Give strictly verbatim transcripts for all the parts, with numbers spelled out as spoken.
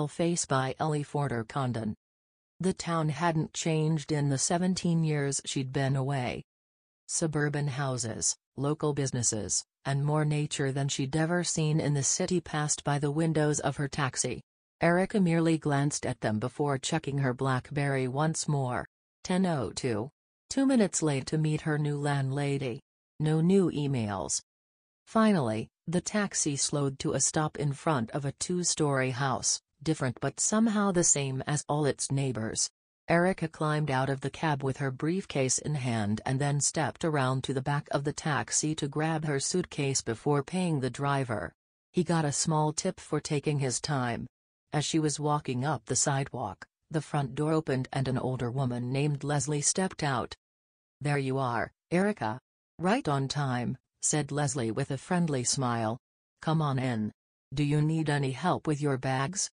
Pale Face by Ellie Forder Condon. The town hadn't changed in the seventeen years she'd been away. Suburban houses, local businesses, and more nature than she'd ever seen in the city passed by the windows of her taxi. Erica merely glanced at them before checking her BlackBerry once more. ten oh two. Two minutes late to meet her new landlady. No new emails. Finally, the taxi slowed to a stop in front of a two-story house, different but somehow the same as all its neighbors. Erica climbed out of the cab with her briefcase in hand and then stepped around to the back of the taxi to grab her suitcase before paying the driver. He got a small tip for taking his time. As she was walking up the sidewalk, the front door opened and an older woman named Leslie stepped out. "There you are, Erica. Right on time," said Leslie with a friendly smile. "Come on in. Do you need any help with your bags?"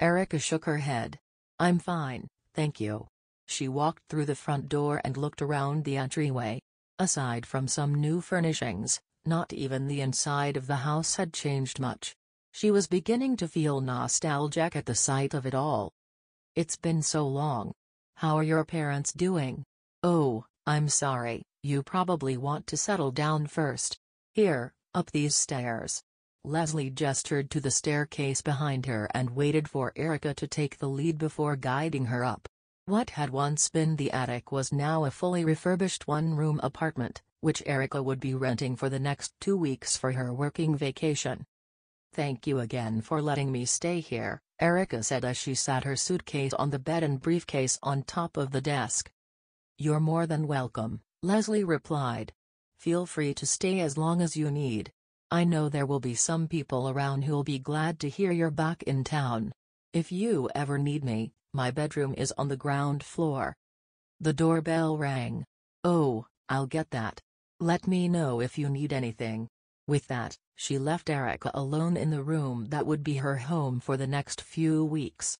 Erica shook her head. "I'm fine, thank you." She walked through the front door and looked around the entryway. Aside from some new furnishings, not even the inside of the house had changed much. She was beginning to feel nostalgic at the sight of it all. "It's been so long. How are your parents doing?" "Oh, I'm sorry. You probably want to settle down first. Here, up these stairs." Leslie gestured to the staircase behind her and waited for Erica to take the lead before guiding her up. What had once been the attic was now a fully refurbished one-room apartment, which Erica would be renting for the next two weeks for her working vacation. "Thank you again for letting me stay here," Erica said as she sat her suitcase on the bed and briefcase on top of the desk. "You're more than welcome," Leslie replied. "Feel free to stay as long as you need. I know there will be some people around who'll be glad to hear you're back in town. If you ever need me, my bedroom is on the ground floor." The doorbell rang. "Oh, I'll get that. Let me know if you need anything." With that, she left Erica alone in the room that would be her home for the next few weeks.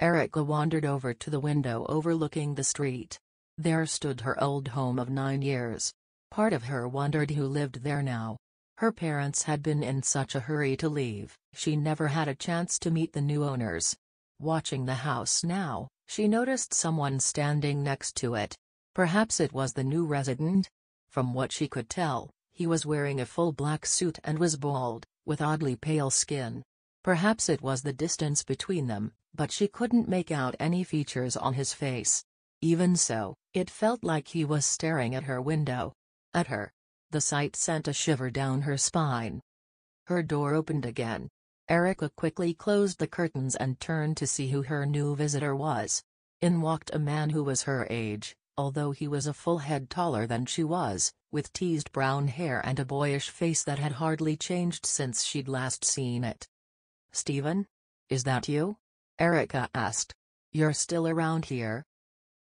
Erica wandered over to the window overlooking the street. There stood her old home of nine years. Part of her wondered who lived there now. Her parents had been in such a hurry to leave, she never had a chance to meet the new owners. Watching the house now, she noticed someone standing next to it. Perhaps it was the new resident? From what she could tell, he was wearing a full black suit and was bald, with oddly pale skin. Perhaps it was the distance between them, but she couldn't make out any features on his face. Even so, it felt like he was staring at her window. At her. The sight sent a shiver down her spine. Her door opened again. Erica quickly closed the curtains and turned to see who her new visitor was. In walked a man who was her age, although he was a full head taller than she was, with teased brown hair and a boyish face that had hardly changed since she'd last seen it. "Stephen? Is that you?" Erica asked. "You're still around here?"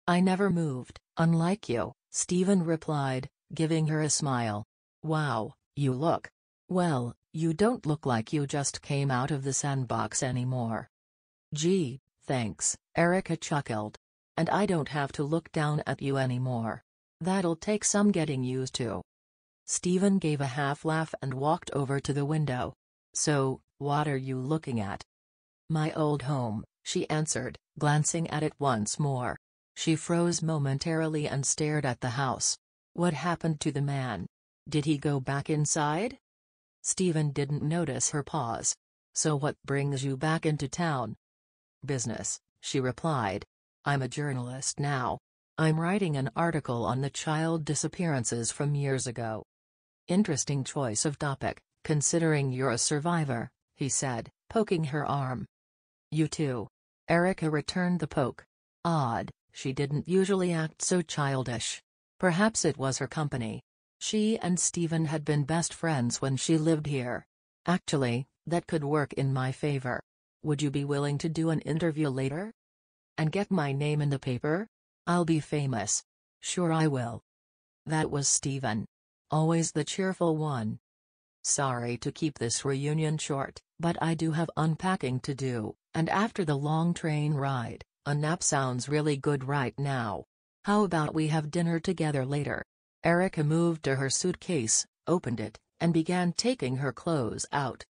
"I never moved, unlike you," Stephen replied, giving her a smile. "Wow, you look. Well, you don't look like you just came out of the sandbox anymore." "Gee, thanks," Erica chuckled. "And I don't have to look down at you anymore. That'll take some getting used to." Stephen gave a half-laugh and walked over to the window. "So, what are you looking at?" "My old home," she answered, glancing at it once more. She froze momentarily and stared at the house. What happened to the man? Did he go back inside? Stephen didn't notice her pause. "So what brings you back into town?" "Business," she replied. "I'm a journalist now. I'm writing an article on the child disappearances from years ago." "Interesting choice of topic, considering you're a survivor," he said, poking her arm. "You too." Erica returned the poke. Odd. She didn't usually act so childish. Perhaps it was her company. She and Stephen had been best friends when she lived here. "Actually, that could work in my favor. Would you be willing to do an interview later? And get my name in the paper? I'll be famous." "Sure I will." That was Stephen. Always the cheerful one. "Sorry to keep this reunion short, but I do have unpacking to do, and after the long train ride, a nap sounds really good right now. How about we have dinner together later?" Erica moved to her suitcase, opened it, and began taking her clothes out.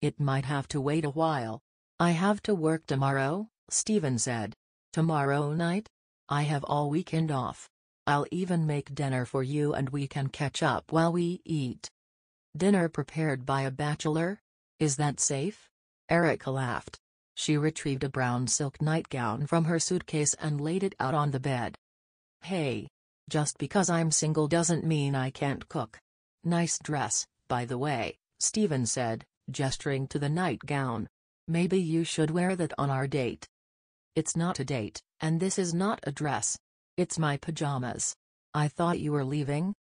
"It might have to wait a while. "I have to work tomorrow," Stephen said. "Tomorrow night? I have all weekend off. I'll even make dinner for you and we can catch up while we eat." "Dinner prepared by a bachelor? Is that safe?" Erica laughed. She retrieved a brown silk nightgown from her suitcase and laid it out on the bed. "Hey, just because I'm single doesn't mean I can't cook. Nice dress, by the way," Stephen said, gesturing to the nightgown. "Maybe you should wear that on our date." "It's not a date, and this is not a dress. It's my pajamas. I thought you were leaving."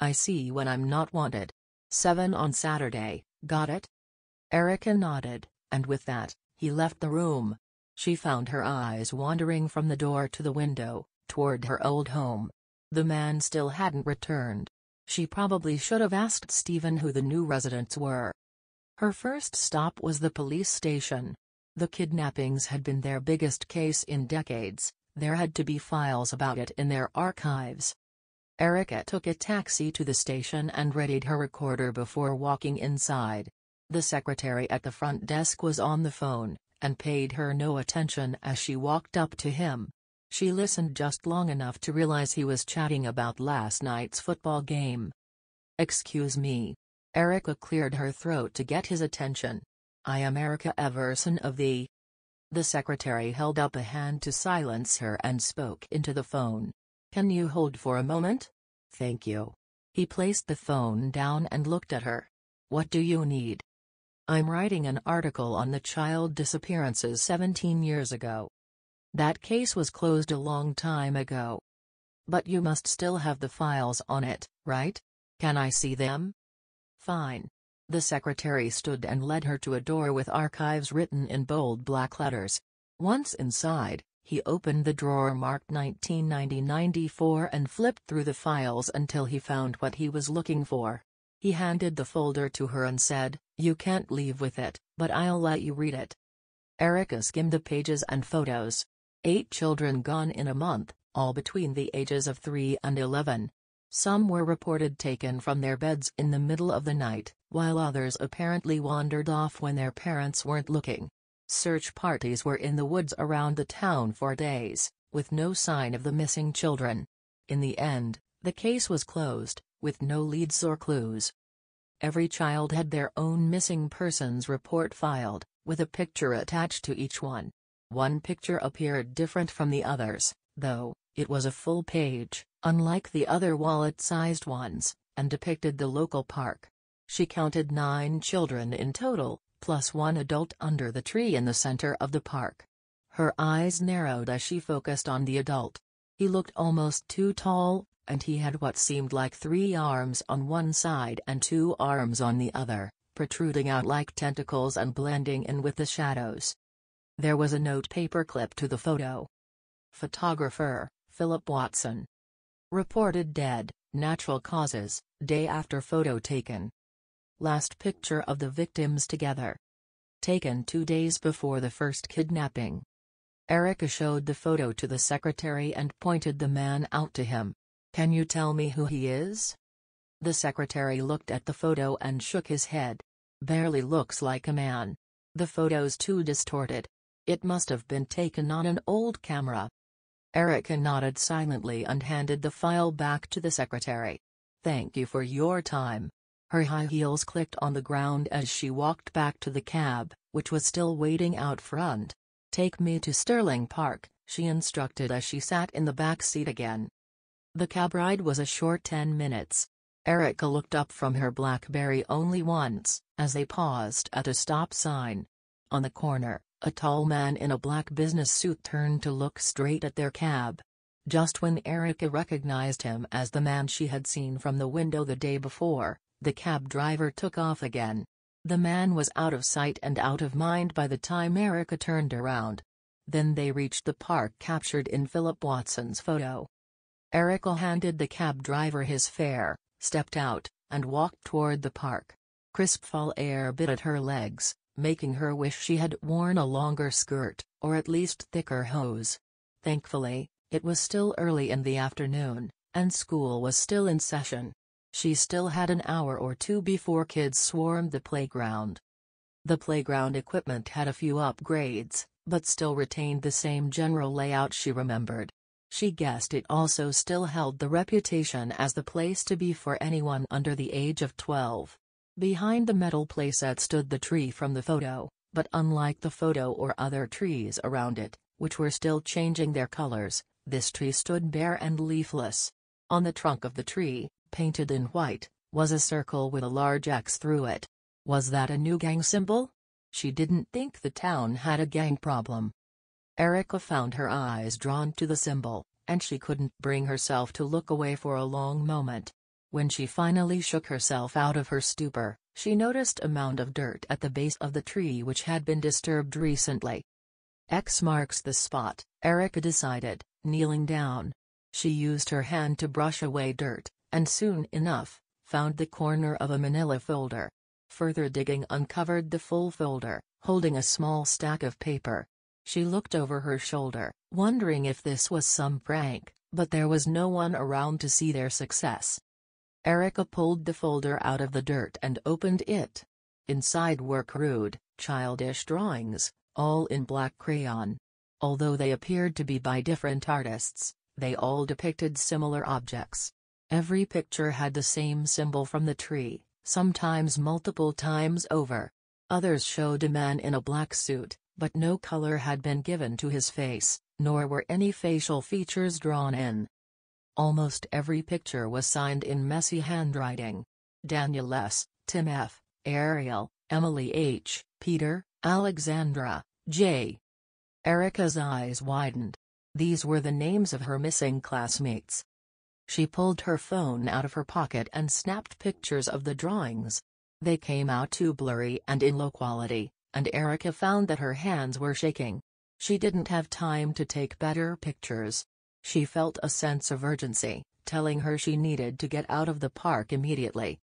"I see when I'm not wanted. Seven on Saturday, got it?" Erica nodded, and with that, he left the room. She found her eyes wandering from the door to the window, toward her old home. The man still hadn't returned. She probably should have asked Stephen who the new residents were. Her first stop was the police station. The kidnappings had been their biggest case in decades. There had to be files about it in their archives. Erica took a taxi to the station and readied her recorder before walking inside. The secretary at the front desk was on the phone, and paid her no attention as she walked up to him. She listened just long enough to realize he was chatting about last night's football game. "Excuse me." Erica cleared her throat to get his attention. "I am Erica Everson of the..." The secretary held up a hand to silence her and spoke into the phone. "Can you hold for a moment?" "Thank you." He placed the phone down and looked at her. "What do you need?" "I'm writing an article on the child disappearances seventeen years ago. That case was closed a long time ago. But you must still have the files on it, right? Can I see them?" "Fine." The secretary stood and led her to a door with archives written in bold black letters. Once inside, he opened the drawer marked nineteen ninety to ninety-four and flipped through the files until he found what he was looking for. He handed the folder to her and said, "You can't leave with it, but I'll let you read it." Erica skimmed the pages and photos. Eight children gone in a month, all between the ages of three and eleven. Some were reported taken from their beds in the middle of the night, while others apparently wandered off when their parents weren't looking. Search parties were in the woods around the town for days, with no sign of the missing children. In the end, the case was closed, with no leads or clues. Every child had their own missing persons report filed, with a picture attached to each one. One picture appeared different from the others, though. It was a full page, unlike the other wallet-sized ones, and depicted the local park. She counted nine children in total, plus one adult under the tree in the center of the park. Her eyes narrowed as she focused on the adult. He looked almost too tall, and he had what seemed like three arms on one side and two arms on the other, protruding out like tentacles and blending in with the shadows. There was a notepaper clip to the photo. Photographer, Philip Watson. Reported dead, natural causes, day after photo taken. Last picture of the victims together. Taken two days before the first kidnapping. Erica showed the photo to the secretary and pointed the man out to him. "Can you tell me who he is?" The secretary looked at the photo and shook his head. "Barely looks like a man. The photo's too distorted. It must have been taken on an old camera." Erica nodded silently and handed the file back to the secretary. "Thank you for your time." Her high heels clicked on the ground as she walked back to the cab, which was still waiting out front. "Take me to Sterling Park," she instructed as she sat in the back seat again. The cab ride was a short ten minutes. Erica looked up from her BlackBerry only once, as they paused at a stop sign. On the corner, a tall man in a black business suit turned to look straight at their cab. Just when Erica recognized him as the man she had seen from the window the day before, the cab driver took off again. The man was out of sight and out of mind by the time Erica turned around. Then they reached the park captured in Philip Watson's photo. Erica handed the cab driver his fare, stepped out, and walked toward the park. Crisp fall air bit at her legs, making her wish she had worn a longer skirt, or at least thicker hose. Thankfully, it was still early in the afternoon, and school was still in session. She still had an hour or two before kids swarmed the playground. The playground equipment had a few upgrades, but still retained the same general layout she remembered. She guessed it also still held the reputation as the place to be for anyone under the age of twelve. Behind the metal playset stood the tree from the photo, but unlike the photo or other trees around it, which were still changing their colors, this tree stood bare and leafless. On the trunk of the tree, painted in white, was a circle with a large X through it. Was that a new gang symbol? She didn't think the town had a gang problem. Erica found her eyes drawn to the symbol, and she couldn't bring herself to look away for a long moment. When she finally shook herself out of her stupor, she noticed a mound of dirt at the base of the tree which had been disturbed recently. X marks the spot, Erica decided, kneeling down. She used her hand to brush away dirt, and soon enough, found the corner of a manila folder. Further digging uncovered the full folder, holding a small stack of paper. She looked over her shoulder, wondering if this was some prank, but there was no one around to see their success. Erica pulled the folder out of the dirt and opened it. Inside were crude, childish drawings, all in black crayon. Although they appeared to be by different artists, they all depicted similar objects. Every picture had the same symbol from the tree, sometimes multiple times over. Others showed a man in a black suit, but no color had been given to his face, nor were any facial features drawn in. Almost every picture was signed in messy handwriting. Daniel S., Tim F., Ariel, Emily H., Peter, Alexandra, J. Erica's eyes widened. These were the names of her missing classmates. She pulled her phone out of her pocket and snapped pictures of the drawings. They came out too blurry and in low quality, and Erica found that her hands were shaking. She didn't have time to take better pictures. She felt a sense of urgency, telling her she needed to get out of the park immediately.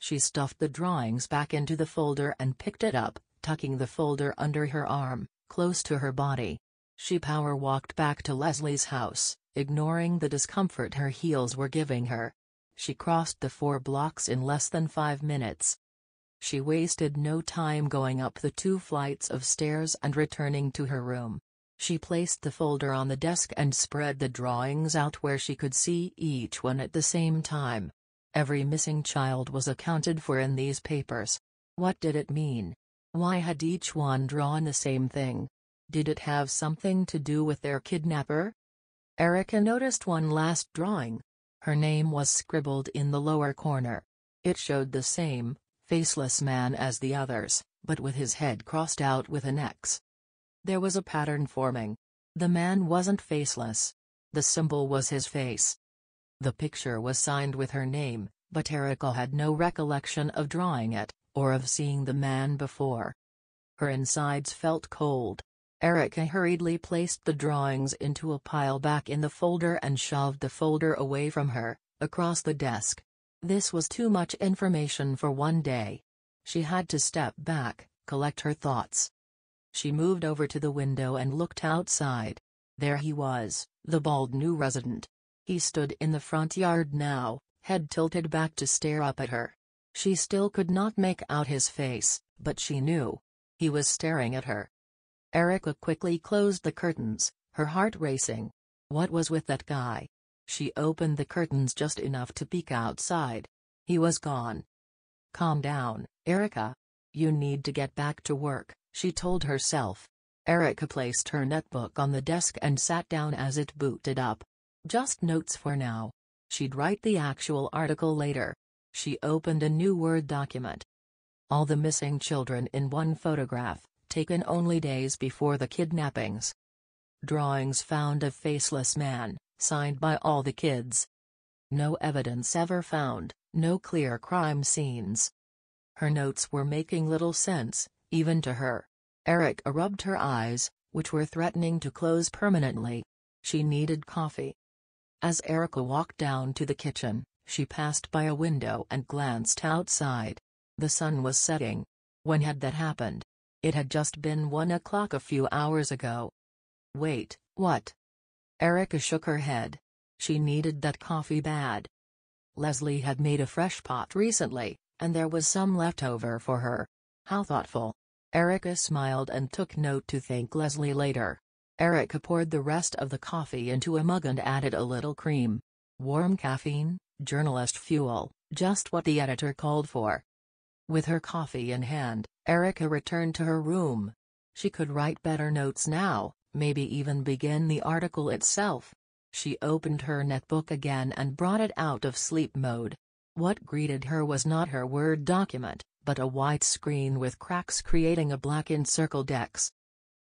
She stuffed the drawings back into the folder and picked it up, tucking the folder under her arm, close to her body. She power walked back to Leslie's house, ignoring the discomfort her heels were giving her. She crossed the four blocks in less than five minutes. She wasted no time going up the two flights of stairs and returning to her room. She placed the folder on the desk and spread the drawings out where she could see each one at the same time. Every missing child was accounted for in these papers. What did it mean? Why had each one drawn the same thing? Did it have something to do with their kidnapper? Erica noticed one last drawing. Her name was scribbled in the lower corner. It showed the same, faceless man as the others, but with his head crossed out with an X. There was a pattern forming. The man wasn't faceless. The symbol was his face. The picture was signed with her name, but Erica had no recollection of drawing it, or of seeing the man before. Her insides felt cold. Erica hurriedly placed the drawings into a pile back in the folder and shoved the folder away from her, across the desk. This was too much information for one day. She had to step back, collect her thoughts. She moved over to the window and looked outside. There he was, the bald new resident. He stood in the front yard now, head tilted back to stare up at her. She still could not make out his face, but she knew. He was staring at her. Erica quickly closed the curtains, her heart racing. What was with that guy? She opened the curtains just enough to peek outside. He was gone. Calm down, Erica. You need to get back to work, she told herself. Erica placed her netbook on the desk and sat down as it booted up. Just notes for now. She'd write the actual article later. She opened a new Word document. All the missing children in one photograph, taken only days before the kidnappings. Drawings found of faceless man, signed by all the kids. No evidence ever found, no clear crime scenes. Her notes were making little sense, even to her. Erica rubbed her eyes, which were threatening to close permanently. She needed coffee. As Erica walked down to the kitchen, she passed by a window and glanced outside. The sun was setting. When had that happened? It had just been one o'clock a few hours ago. Wait, what? Erica shook her head. She needed that coffee bad. Leslie had made a fresh pot recently, and there was some left over for her. How thoughtful. Erica smiled and took note to thank Leslie later. Erica poured the rest of the coffee into a mug and added a little cream. Warm caffeine, journalist fuel, just what the editor called for. With her coffee in hand, Erica returned to her room. She could write better notes now, maybe even begin the article itself. She opened her netbook again and brought it out of sleep mode. What greeted her was not her Word document, but a white screen with cracks creating a black encircled X.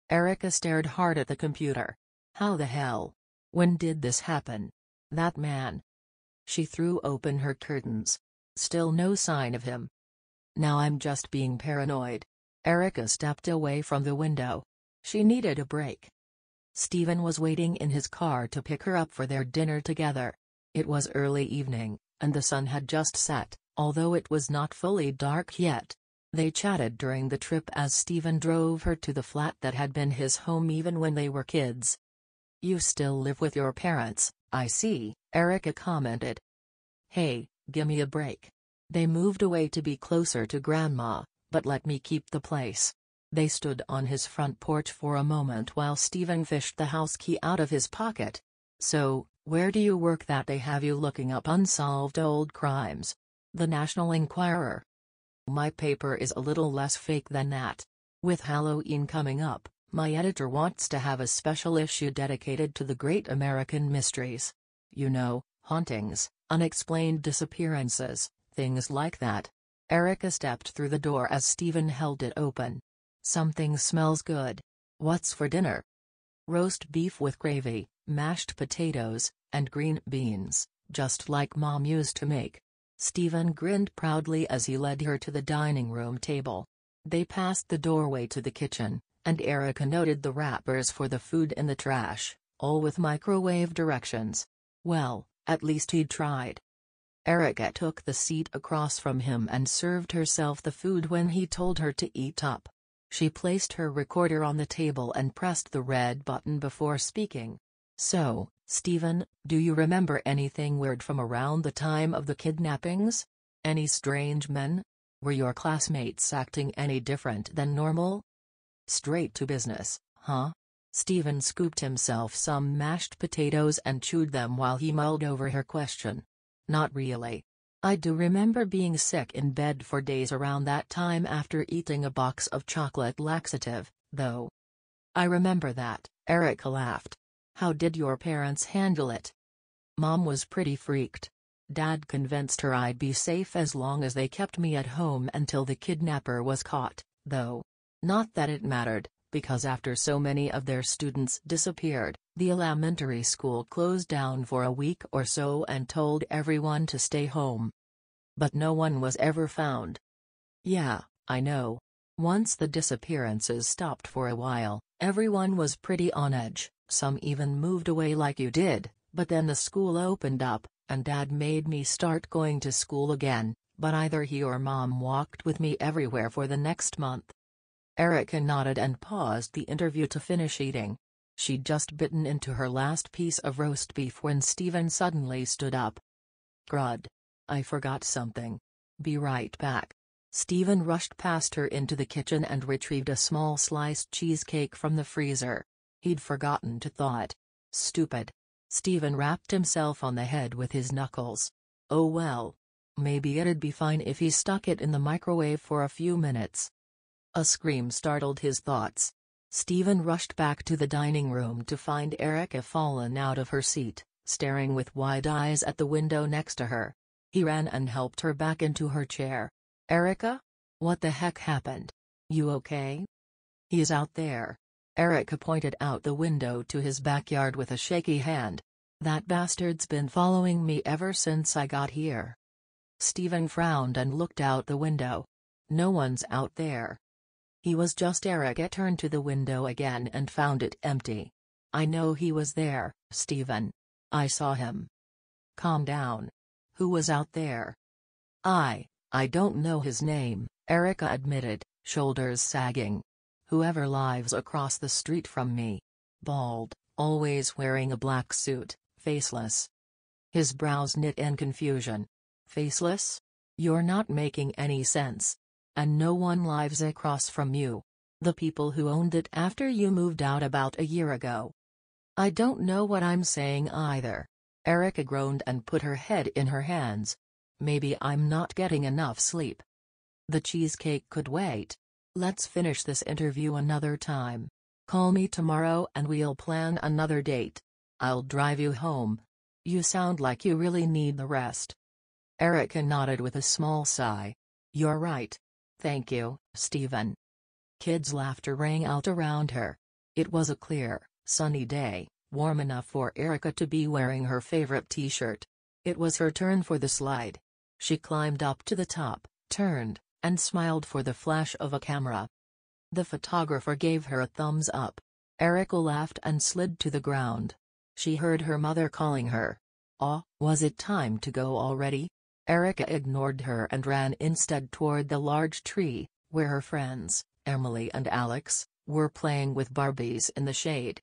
Erica stared hard at the computer. How the hell? When did this happen? That man. She threw open her curtains. Still no sign of him. Now I'm just being paranoid. Erica stepped away from the window. She needed a break. Stephen was waiting in his car to pick her up for their dinner together. It was early evening, and the sun had just set, although it was not fully dark yet. They chatted during the trip as Stephen drove her to the flat that had been his home even when they were kids. You still live with your parents, I see, Erica commented. Hey, gimme a break. They moved away to be closer to Grandma, but let me keep the place. They stood on his front porch for a moment while Stephen fished the house key out of his pocket. So, where do you work that they have you looking up unsolved old crimes? The National Enquirer. My paper is a little less fake than that. With Halloween coming up, my editor wants to have a special issue dedicated to the great American mysteries. You know, hauntings, unexplained disappearances. Things like that. Erica stepped through the door as Stephen held it open. Something smells good. What's for dinner? Roast beef with gravy, mashed potatoes, and green beans, just like Mom used to make. Stephen grinned proudly as he led her to the dining room table. They passed the doorway to the kitchen, and Erica noted the wrappers for the food in the trash, all with microwave directions. Well, at least he'd tried. Erica took the seat across from him and served herself the food when he told her to eat up. She placed her recorder on the table and pressed the red button before speaking. So, Stephen, do you remember anything weird from around the time of the kidnappings? Any strange men? Were your classmates acting any different than normal? Straight to business, huh? Stephen scooped himself some mashed potatoes and chewed them while he mulled over her question. Not really. I do remember being sick in bed for days around that time after eating a box of chocolate laxative, though. I remember that, Erica laughed. How did your parents handle it? Mom was pretty freaked. Dad convinced her I'd be safe as long as they kept me at home until the kidnapper was caught, though. Not that it mattered, because after so many of their students disappeared, the elementary school closed down for a week or so and told everyone to stay home. But no one was ever found. Yeah, I know. Once the disappearances stopped for a while, everyone was pretty on edge, some even moved away like you did, but then the school opened up, and Dad made me start going to school again, but either he or Mom walked with me everywhere for the next month. Erica nodded and paused the interview to finish eating. She'd just bitten into her last piece of roast beef when Stephen suddenly stood up. Crud. I forgot something. Be right back. Stephen rushed past her into the kitchen and retrieved a small sliced cheesecake from the freezer. He'd forgotten to thaw it. Stupid. Stephen rapped himself on the head with his knuckles. Oh well. Maybe it'd be fine if he stuck it in the microwave for a few minutes. A scream startled his thoughts. Stephen rushed back to the dining room to find Erica fallen out of her seat, staring with wide eyes at the window next to her. He ran and helped her back into her chair. Erica? What the heck happened? You okay? He's out there. Erica pointed out the window to his backyard with a shaky hand. That bastard's been following me ever since I got here. Stephen frowned and looked out the window. No one's out there. He was just Erica turned to the window again and found it empty. I know he was there, Stephen. I saw him. Calm down. Who was out there? I, I don't know his name, Erica admitted, shoulders sagging. Whoever lives across the street from me. Bald, always wearing a black suit, faceless. His brows knit in confusion. Faceless? You're not making any sense. And no one lives across from you. the people who owned it after you moved out about a year ago. I don't know what I'm saying either. Erica groaned and put her head in her hands. Maybe I'm not getting enough sleep. The cheesecake could wait. Let's finish this interview another time. Call me tomorrow and we'll plan another date. I'll drive you home. You sound like you really need the rest. Erica nodded with a small sigh. You're right. Thank you, Stephen. Kids' laughter rang out around her. It was a clear, sunny day, warm enough for Erica to be wearing her favorite t-shirt. It was her turn for the slide. She climbed up to the top, turned, and smiled for the flash of a camera. The photographer gave her a thumbs up. Erica laughed and slid to the ground. She heard her mother calling her. Ah, was it time to go already? Erica ignored her and ran instead toward the large tree, where her friends, Emily and Alex, were playing with Barbies in the shade.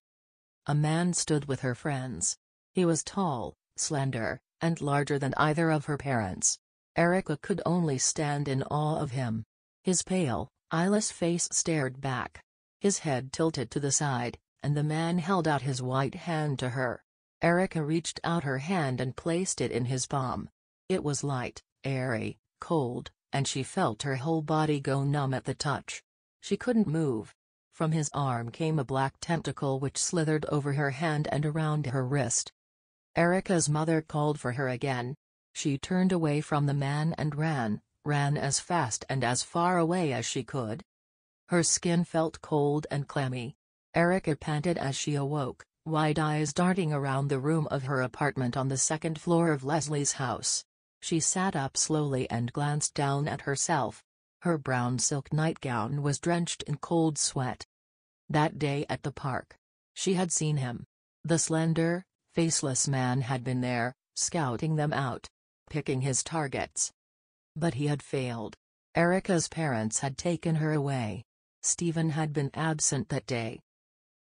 A man stood with her friends. He was tall, slender, and larger than either of her parents. Erica could only stand in awe of him. His pale, eyeless face stared back. His head tilted to the side, and the man held out his white hand to her. Erica reached out her hand and placed it in his palm. It was light, airy, cold, and she felt her whole body go numb at the touch. She couldn't move. From his arm came a black tentacle which slithered over her hand and around her wrist. Erica's mother called for her again. She turned away from the man and ran, ran as fast and as far away as she could. Her skin felt cold and clammy. Erica panted as she awoke, wide eyes darting around the room of her apartment on the second floor of Leslie's house. She sat up slowly and glanced down at herself. Her brown silk nightgown was drenched in cold sweat. That day at the park, she had seen him. The slender, faceless man had been there, scouting them out, picking his targets. But he had failed. Erica's parents had taken her away. Stephen had been absent that day.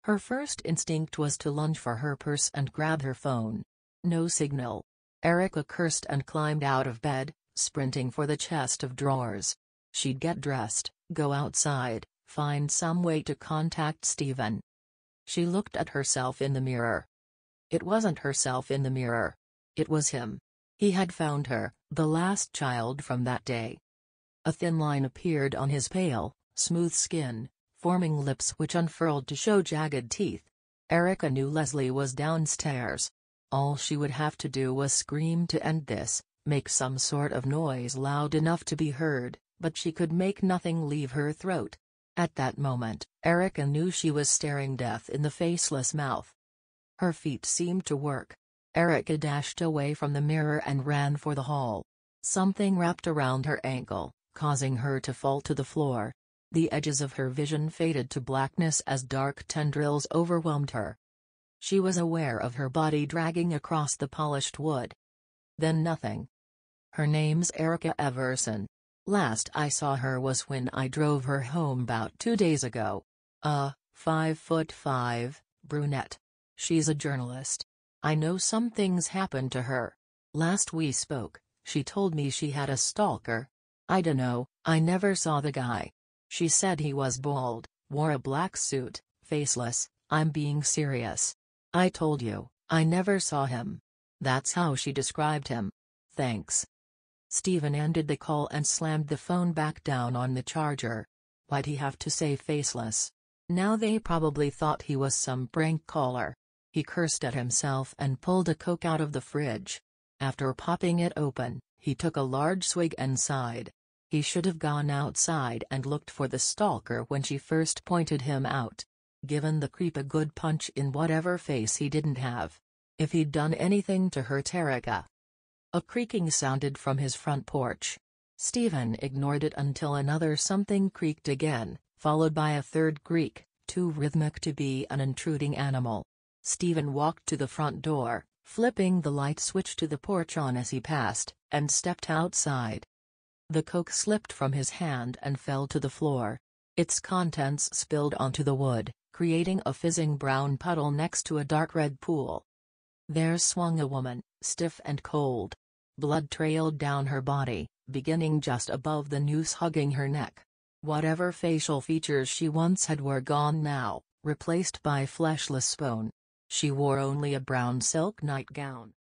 Her first instinct was to lunge for her purse and grab her phone. No signal. Erica cursed and climbed out of bed, sprinting for the chest of drawers. She'd get dressed, go outside, find some way to contact Stephen. She looked at herself in the mirror. It wasn't herself in the mirror. It was him. He had found her, the last child from that day. A thin line appeared on his pale, smooth skin, forming lips which unfurled to show jagged teeth. Erica knew Leslie was downstairs. All she would have to do was scream to end this, make some sort of noise loud enough to be heard, but she could make nothing leave her throat. At that moment, Erica knew she was staring death in the faceless mouth. Her feet seemed to work. Erica dashed away from the mirror and ran for the hall. Something wrapped around her ankle, causing her to fall to the floor. The edges of her vision faded to blackness as dark tendrils overwhelmed her. She was aware of her body dragging across the polished wood. Then nothing. Her name's Erica Everson. Last I saw her was when I drove her home about two days ago. A five foot five, brunette. She's a journalist. I know some things happened to her. Last we spoke, she told me she had a stalker. I dunno, I never saw the guy. She said he was bald, wore a black suit, faceless. I'm being serious. I told you, I never saw him. That's how she described him. Thanks. Stephen ended the call and slammed the phone back down on the charger. Why'd he have to say faceless? Now they probably thought he was some prank caller. He cursed at himself and pulled a Coke out of the fridge. After popping it open, he took a large swig and sighed. He should have gone outside and looked for the stalker when she first pointed him out. Given the creep a good punch in whatever face he didn't have. If he'd done anything to hurt Erica. A creaking sounded from his front porch. Stephen ignored it until another something creaked again, followed by a third creak, too rhythmic to be an intruding animal. Stephen walked to the front door, flipping the light switch to the porch on as he passed, and stepped outside. The Coke slipped from his hand and fell to the floor. Its contents spilled onto the wood, creating a fizzing brown puddle next to a dark red pool. There swung a woman, stiff and cold. Blood trailed down her body, beginning just above the noose hugging her neck. Whatever facial features she once had were gone now, replaced by fleshless bone. She wore only a brown silk nightgown,